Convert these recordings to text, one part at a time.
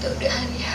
itu udahan ya.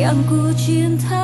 Yang ku cinta.